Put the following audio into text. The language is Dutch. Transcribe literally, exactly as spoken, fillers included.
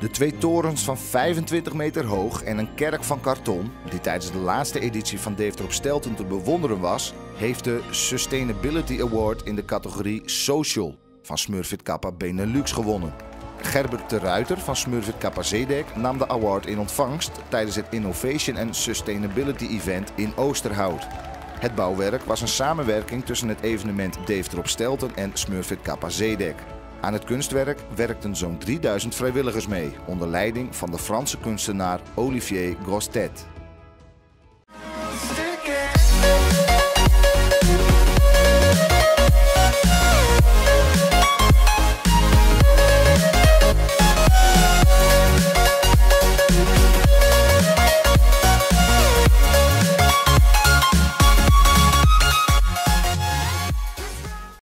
De twee torens van vijfentwintig meter hoog en een kerk van karton, die tijdens de laatste editie van Deventer op Stelten te bewonderen was, heeft de Sustainability Award in de categorie Social van Smurfit Kappa Benelux gewonnen. Gerbert De Ruiter van Smurfit Kappa Zedek nam de award in ontvangst tijdens het Innovation and Sustainability Event in Oosterhout. Het bouwwerk was een samenwerking tussen het evenement Deventer op Stelten en Smurfit Kappa Zedek. Aan het kunstwerk werkten zo'n drieduizend vrijwilligers mee, onder leiding van de Franse kunstenaar Olivier Grostet.